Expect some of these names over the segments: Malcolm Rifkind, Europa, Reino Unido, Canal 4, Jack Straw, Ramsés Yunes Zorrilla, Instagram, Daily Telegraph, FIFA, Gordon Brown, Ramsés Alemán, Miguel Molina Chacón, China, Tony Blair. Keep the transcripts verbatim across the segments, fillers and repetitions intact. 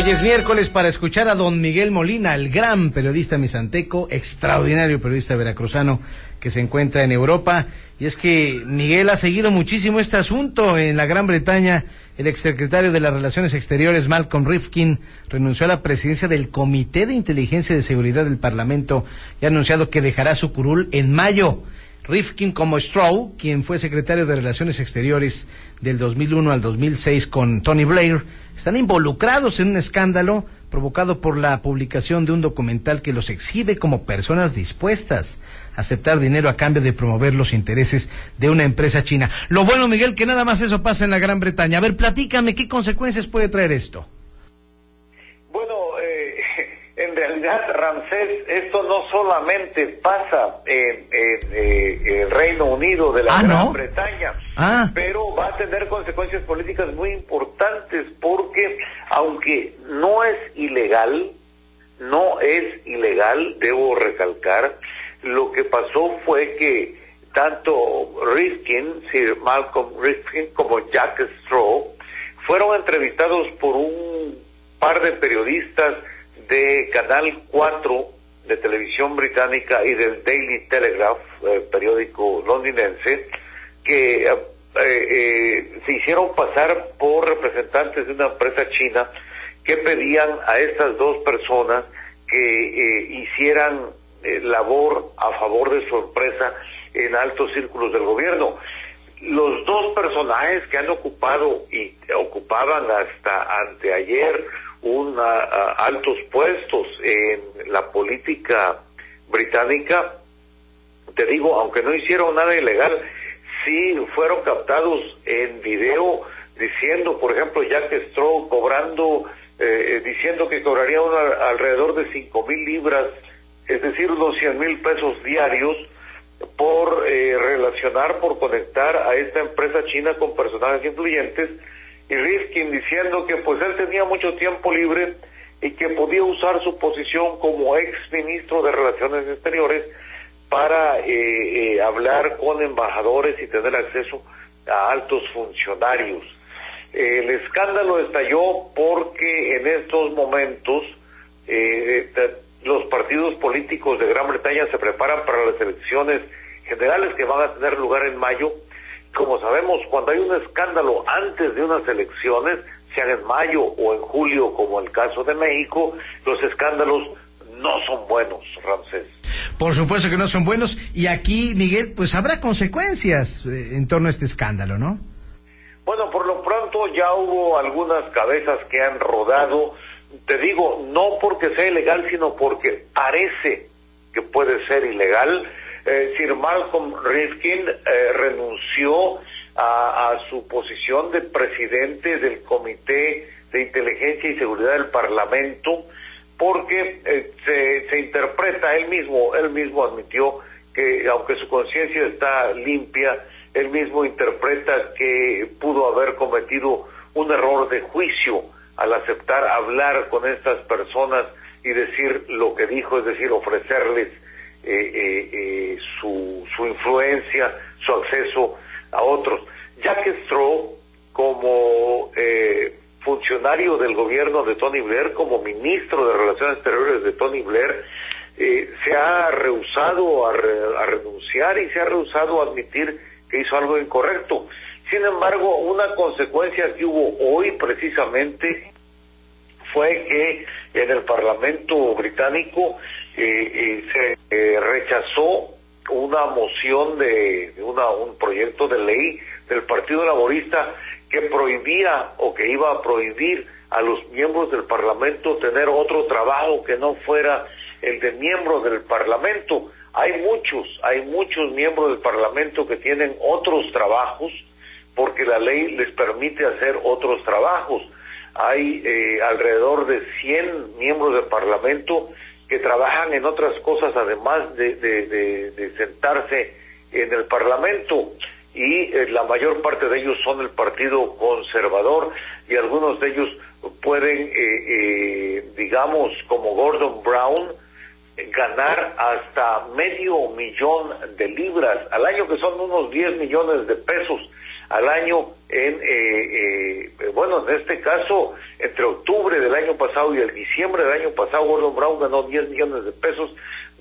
Hoy es miércoles para escuchar a don Miguel Molina, el gran periodista misanteco, extraordinario periodista veracruzano que se encuentra en Europa. Y es que Miguel ha seguido muchísimo este asunto en la Gran Bretaña. El exsecretario de las Relaciones Exteriores, Malcolm Rifkind, renunció a la presidencia del Comité de Inteligencia y de Seguridad del Parlamento y ha anunciado que dejará su curul en mayo. Rifkind, como Straw, quien fue secretario de Relaciones Exteriores del dos mil uno al dos mil seis con Tony Blair, están involucrados en un escándalo provocado por la publicación de un documental que los exhibe como personas dispuestas a aceptar dinero a cambio de promover los intereses de una empresa china. Lo bueno, Miguel, que nada más eso pasa en la Gran Bretaña. A ver, platícame, ¿qué consecuencias puede traer esto? Bueno, eh, en realidad, Ramsés, esto no solamente pasa en, en, en el Reino Unido de la ¿Ah, Gran no? Bretaña, ah. pero va a tener consecuencias políticas muy importantes porque, aunque no es ilegal, no es ilegal, debo recalcar, lo que pasó fue que tanto Rifkind, Sir Malcolm Rifkind, como Jack Straw, fueron entrevistados por un par de periodistas de Canal cuatro de televisión británica y del Daily Telegraph, eh, periódico londinense, que eh, eh, se hicieron pasar por representantes de una empresa china que pedían a estas dos personas que eh, hicieran eh, labor a favor de su empresa en altos círculos del gobierno. Los dos personajes que han ocupado y ocupaban hasta anteayer Una, a, altos puestos en la política británica, te digo, aunque no hicieron nada ilegal, sí fueron captados en video diciendo, por ejemplo, Jack Straw cobrando, eh, diciendo que cobraría una, alrededor de cinco mil libras, es decir, unos cien mil pesos diarios, por eh, relacionar, por conectar a esta empresa china con personajes influyentes, y Rifkind diciendo que pues él tenía mucho tiempo libre y que podía usar su posición como ex ministro de Relaciones Exteriores para eh, eh, hablar con embajadores y tener acceso a altos funcionarios. Eh, el escándalo estalló porque en estos momentos eh, los partidos políticos de Gran Bretaña se preparan para las elecciones generales que van a tener lugar en mayo. Como sabemos, cuando hay un escándalo antes de unas elecciones, sean en mayo o en julio, como el caso de México, los escándalos no son buenos, Ramsés. Por supuesto que no son buenos, y aquí, Miguel, pues habrá consecuencias eh, en torno a este escándalo, ¿no? Bueno, por lo pronto ya hubo algunas cabezas que han rodado, te digo, no porque sea ilegal, sino porque parece que puede ser ilegal. Eh, Sir Malcolm Rifkind eh, renunció a, a su posición de presidente del Comité de Inteligencia y Seguridad del Parlamento porque eh, se, se interpreta él mismo, él mismo admitió que aunque su conciencia está limpia, él mismo interpreta que pudo haber cometido un error de juicio al aceptar hablar con estas personas y decir lo que dijo, es decir, ofrecerles Eh, eh, eh, su, su influencia, su acceso a otros. Jack Straw, como eh, funcionario del gobierno de Tony Blair, como ministro de Relaciones Exteriores de Tony Blair, eh, se ha rehusado a, re, a renunciar y se ha rehusado a admitir que hizo algo incorrecto. Sin embargo, una consecuencia que hubo hoy precisamente fue que en el Parlamento británico Eh, eh, se eh, rechazó una moción de una, un proyecto de ley del Partido Laborista que prohibía o que iba a prohibir a los miembros del Parlamento tener otro trabajo que no fuera el de miembro del Parlamento. Hay muchos, hay muchos miembros del Parlamento que tienen otros trabajos porque la ley les permite hacer otros trabajos. Hay eh, alrededor de cien miembros del Parlamento que trabajan en otras cosas además de, de, de, de sentarse en el Parlamento y eh, la mayor parte de ellos son del Partido Conservador y algunos de ellos pueden, eh, eh, digamos, como Gordon Brown, ganar hasta medio millón de libras al año, que son unos diez millones de pesos. al año en, eh, eh, bueno, en este caso, entre octubre del año pasado y el diciembre del año pasado, Gordon Brown ganó diez millones de pesos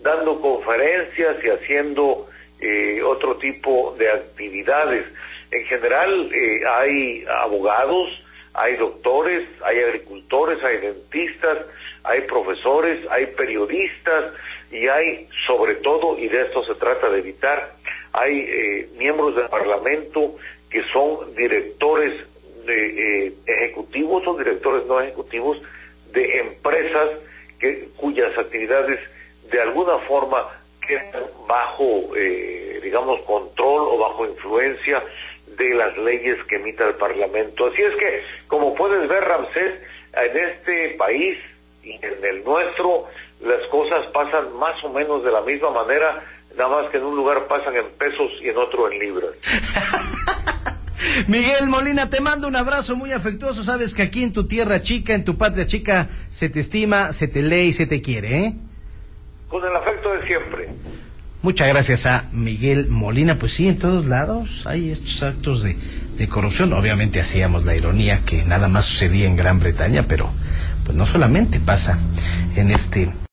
dando conferencias y haciendo eh, otro tipo de actividades. En general, eh, hay abogados, hay doctores, hay agricultores, hay dentistas, hay profesores, hay periodistas y hay, sobre todo, y de esto se trata de evitar, hay eh, miembros del Parlamento que son directores de, eh, ejecutivos o directores no ejecutivos de empresas que, cuyas actividades de alguna forma quedan bajo, eh, digamos, control o bajo influencia de las leyes que emita el Parlamento. Así es que, como puedes ver, Ramsés, en este país y en el nuestro, las cosas pasan más o menos de la misma manera, nada más que en un lugar pasan en pesos y en otro en libras. Miguel Molina, te mando un abrazo muy afectuoso. Sabes que aquí en tu tierra chica, en tu patria chica, se te estima, se te lee y se te quiere, ¿eh? Con el afecto de siempre. Muchas gracias a Miguel Molina. Pues sí, en todos lados hay estos actos de, de corrupción. Obviamente hacíamos la ironía que nada más sucedía en Gran Bretaña, pero pues no solamente pasa en este